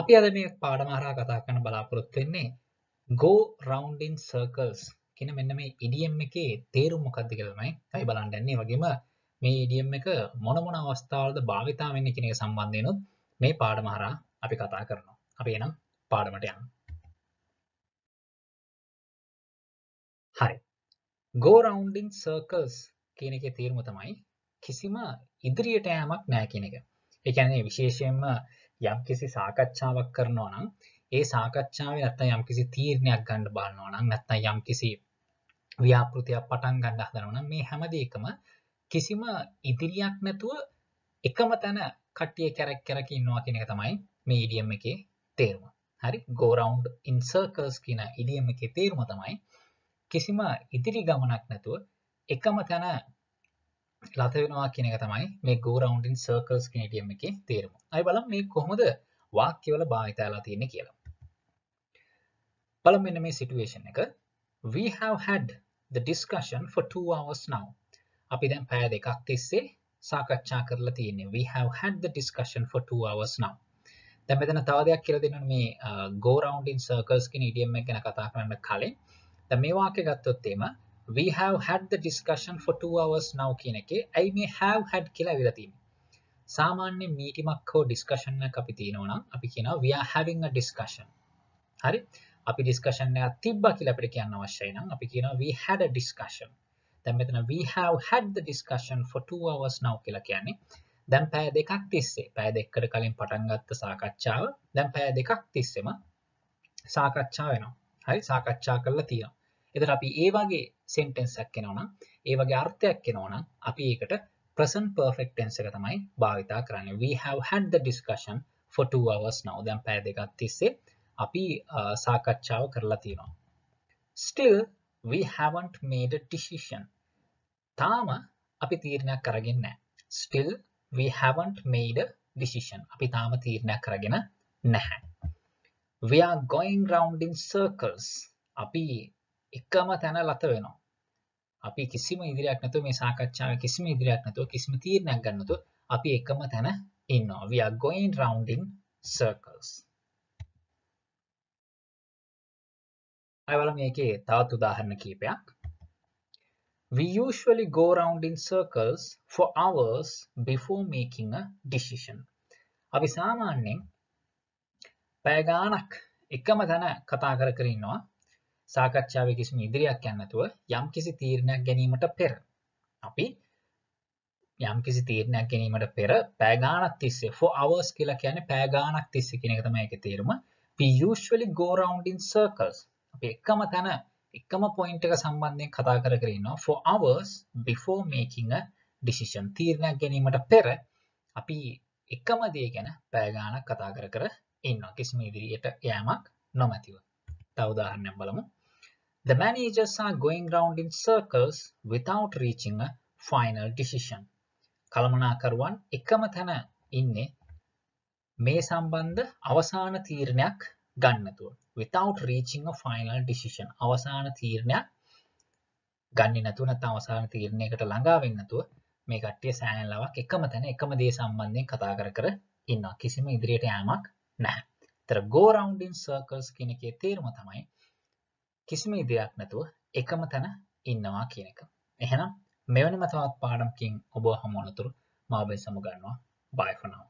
අපි අද මේ පාඩම හරහා කතා කරන්න බලාපොරොත්තු වෙන්නේ go round in circles කියන මෙන්න මේ idiom එකේ තේරුම මොකක්ද කියලා තමයි අපි බලන්න යන්නේ. ඒ වගේම මේ idiom එක මොන මොන අවස්ථාවලද භාවිතා වෙන්නේ කියන එක සම්බන්ධයෙන්ුත් මේ පාඩම හරහා අපි කතා කරනවා. අපි එහෙනම් පාඩමට යමු. හරි. go round in circles කියන එකේ තේරුම තමයි කිසිම ඉදිරියට යෑමක් නැහැ කියන එක. ඒ කියන්නේ විශේෂයෙන්ම යම්කිසි සාකච්ඡාවක් කරනවා නම් ඒ සාකච්ඡාවේ නැත්නම් යම්කිසි තීරණයක් ගන්න බලනවා නම් නැත්නම් යම්කිසි ව්‍යාපෘතියක් පටන් ගන්න හදනවා නම් මේ හැම දෙයකම කිසිම ඉදිරියක් නැතුව එකම තැන කට්ටිය කැරක් කැරක ඉන්නවා කියන එක තමයි මේ idiom එකේ තේරුම. හරි, go round in circles කියන idiom එකේ තේරුම තමයි කිසිම ඉදිරි ගමනක් නැතුව එකම තැන ලත වෙනවා කියන එක තමයි මේ go round in circles කියන idiom එකේ තේරුම. අපි බලමු මේ කොහොමද වාක්‍යවල භාවිතයලා තියෙන්නේ කියලා. බලමු මෙන්න මේ situation එක. We have had the discussion for 2 hours now. අපි දැන් පැය දෙකක් තිස්සේ සාකච්ඡා කරලා තියෙන්නේ. We have had the discussion for 2 hours now. දැන් මෙතන තව දෙයක් කියලා දෙනවා මේ go round in circles කියන idiom එක ගැන කතා කරන්න කලින්. දැන් මේ වාක්‍ය ගත්තොත් එීම we have had the discussion for 2 hours now කියන එකේ I may have had කියලා විලා තියෙනවා. සාමාන්‍ය මීටිමක් හෝ ඩිස්කෂන් එකක් අපි තියනවා නම් අපි කියනවා we are having a discussion. හරි? අපි ඩිස්කෂන් එකක් තිබ්බා කියලා අපිට කියන්න අවශ්‍යයි නම් අපි කියනවා we had a discussion. දැන් මෙතන we have had the discussion for 2 hours now කියලා කියන්නේ දැන් පැය දෙකක් තිස්සේ පැය දෙකකට කලින් පටන් ගත්ත සාකච්ඡාව දැන් පැය දෙකක් තිස්සේම සාකච්ඡා වෙනවා. හරි, සාකච්ඡා කරලා තියෙනවා. එතන අපි ඒ වගේ sentence එකක් එනවා නම් ඒ වගේ අර්ථයක් එනවා නම් අපි ඒකට present perfect tense එක තමයි භාවිතා කරන්නේ. we have had the discussion for 2 hours now. දැන් පැය දෙකක් තිස්සේ අපි සාකච්ඡාව කරලා තියෙනවා. still we haven't made a decision. තාම අපි තීරණයක් අරගෙන නැහැ. still we haven't made a decision. අපි තාම තීරණයක් අරගෙන නැහැ. we are going round in circles. අපි එකම තැන ලත වෙනවා. අපි කිසිම ඉදිරියක් නැතුව මේ සාකච්ඡාවේ කිසිම ඉදිරියක් නැතුව කිසිම තීරණයක් ගන්න නැතුව අපි එකම තැන ඉන්නවා. we are going round in circles. අයවල මේකේ තවත් උදාහරණ කීපයක්. we usually go round in circles for hours before making a decision. අපි සාමාන්‍යයෙන් පැය ගාණක් එකම තැන කතා කර ඉන්නවා. සාකච්ඡාවේ කිසිම ඉදිරියක් යන්නේ නැතුව යම්කිසි තීරණයක් ගැනීමට පෙර අපි යම්කිසි තීරණයක් ගැනීමට පෙර පැය ගාණක් තිස්සේ for hours කියලා කියන්නේ පැය ගාණක් තිස්සේ කියන එක තමයි ඒකේ තේරුම. we usually go round in circles. අපි එකම තැන එකම point එක සම්බන්ධයෙන් කතා කර ඉන්නවා for hours before making a decision. තීරණයක් ගැනීමට පෙර අපි එකම දේ ගැන පැය ගාණක් කතා කර ඉන්නවා කිසිම ඉදිරියට යෑමක් නොමැතිව. තව උදාහරණයක් බලමු. The managers are going round in circles without reaching a final decision. කළමනාකරුවන් එකම තැන ඉන්නේ මේ සම්බන්ධ අවසාන තීරණයක් ගන්න නැතුව. without reaching a final decision. අවසාන තීරණයක් ගන්නේ නැතුව නැත්නම් අවසාන තීරණයකට ළඟා වෙන්නේ නැතුව මේ කට්ටිය සෑහලවක් එකම තැන එකම දේ සම්බන්ධයෙන් කතා කර ඉන්නවා. කිසිම ඉදිරියට යෑමක් නැහැ. තර go round in circles කියන එකේ තේරුම තමයි කිසිම ඉදයක් නැතුව එකම තැන ඉන්නවා කියන එක. එහෙනම් මෙවැනිම තවත් පාඩම්කින් ඔබව හමු වනතුරු මා ඔබේ සමු ගන්නවා. bye for now.